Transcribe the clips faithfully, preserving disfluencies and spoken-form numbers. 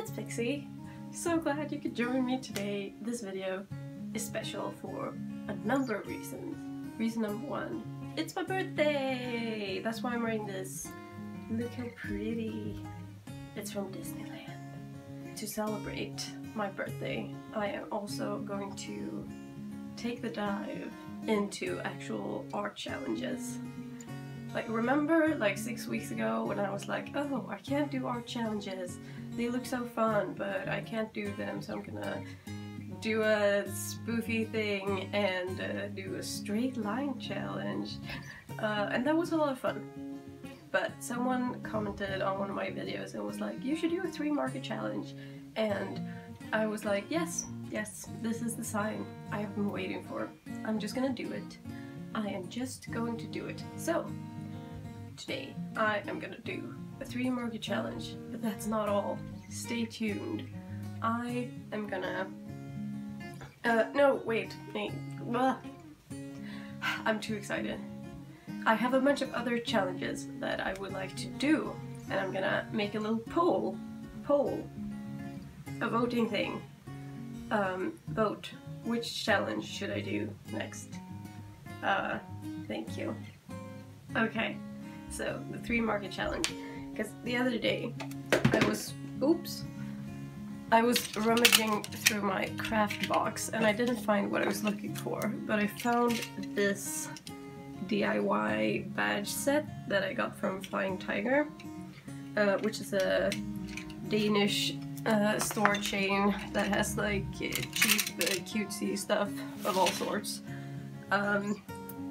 it's Pixie. So glad you could join me today. This video is special for a number of reasons. Reason number one, it's my birthday! That's why I'm wearing this. Look how pretty. It's from Disneyland. To celebrate my birthday, I am also going to take the dive into actual art challenges. Like, remember like six weeks ago when I was like, oh, I can't do art challenges, they look so fun but I can't do them, so I'm gonna do a spoofy thing and uh, do a straight line challenge, uh, and that was a lot of fun. But someone commented on one of my videos and was like, you should do a three market challenge, and I was like, yes, yes, this is the sign I've been waiting for. I'm just gonna do it. I am just going to do it. So today I am gonna do a three market challenge, but that's not all. Stay tuned. I am gonna... Uh, no, wait, wait. I'm too excited. I have a bunch of other challenges that I would like to do, and I'm gonna make a little poll, poll, a voting thing. Um, vote, which challenge should I do next? Uh, thank you. Okay, so the three market challenge. Because the other day I was, oops, I was rummaging through my craft box and I didn't find what I was looking for, but I found this D I Y badge set that I got from Flying Tiger, uh, which is a Danish uh, store chain that has like cheap uh, cutesy stuff of all sorts. Um,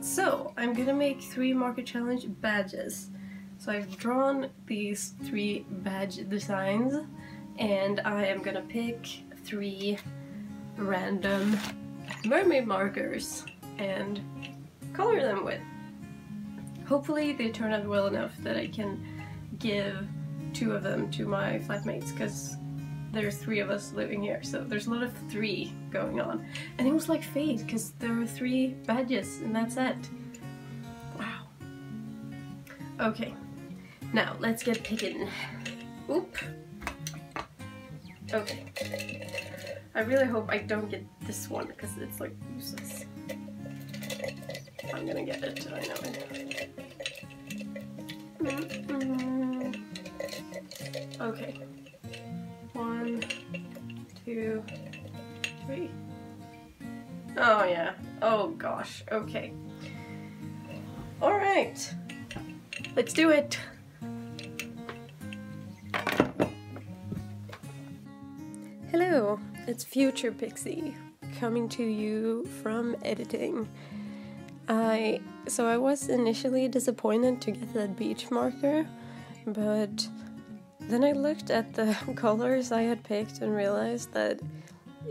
so I'm gonna make three market challenge badges. So I've drawn these three badge designs and I am gonna pick three random mermaid markers and color them with. Hopefully they turn out well enough that I can give two of them to my flatmates, because there's three of us living here, so there's a lot of three going on. And it was like fate, because there were three badges and that's it. Wow. Okay, now let's get picking. Oop. Okay. I really hope I don't get this one, because it's like useless. I'm gonna get it, I know it. Mm-mm. Okay. One, two, three. Oh yeah. Oh gosh. Okay. Alright. Let's do it. Hello, it's Future Pixie coming to you from editing. I so I was initially disappointed to get that beach marker, but then I looked at the colors I had picked and realized that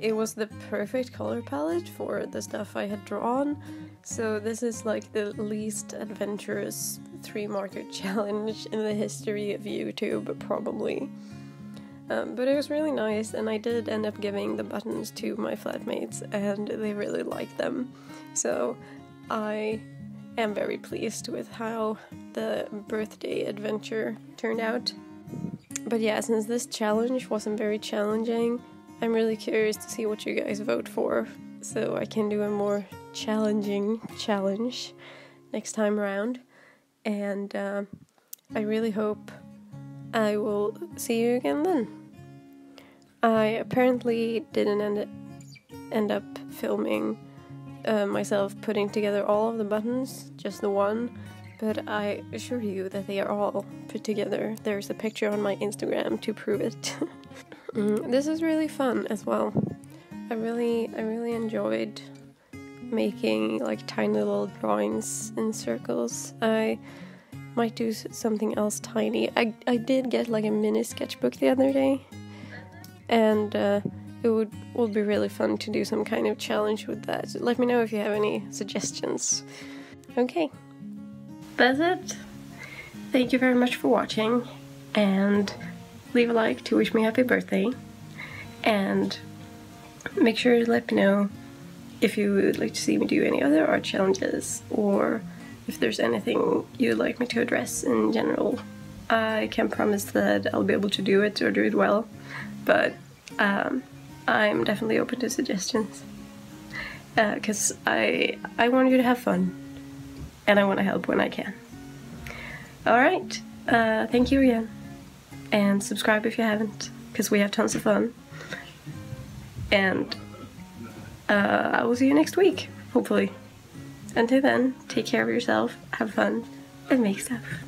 it was the perfect color palette for the stuff I had drawn. So this is like the least adventurous three marker challenge in the history of YouTube, probably. Um, but it was really nice, and I did end up giving the buttons to my flatmates, and they really liked them. So I am very pleased with how the birthday adventure turned out. But yeah, since this challenge wasn't very challenging, I'm really curious to see what you guys vote for, so I can do a more challenging challenge next time around. And uh, I really hope I will see you again then. I apparently didn't end, end up filming Uh, myself putting together all of the buttons, just the one, but I assure you that they are all put together. There's a picture on my Instagram to prove it. mm, this is really fun as well. I really, I really enjoyed making like tiny little drawings in circles. I might do something else tiny. I, I did get like a mini sketchbook the other day, and uh, It would, would be really fun to do some kind of challenge with that. So let me know if you have any suggestions. Okay, that's it. Thank you very much for watching, and leave a like to wish me happy birthday, and make sure to let me know if you would like to see me do any other art challenges, or if there's anything you'd like me to address in general. I can't promise that I'll be able to do it or do it well, but um, I'm definitely open to suggestions, because uh, I, I want you to have fun, and I want to help when I can. Alright, uh, thank you again, and subscribe if you haven't, because we have tons of fun, and uh, I will see you next week, hopefully. Until then, take care of yourself, have fun, and make stuff.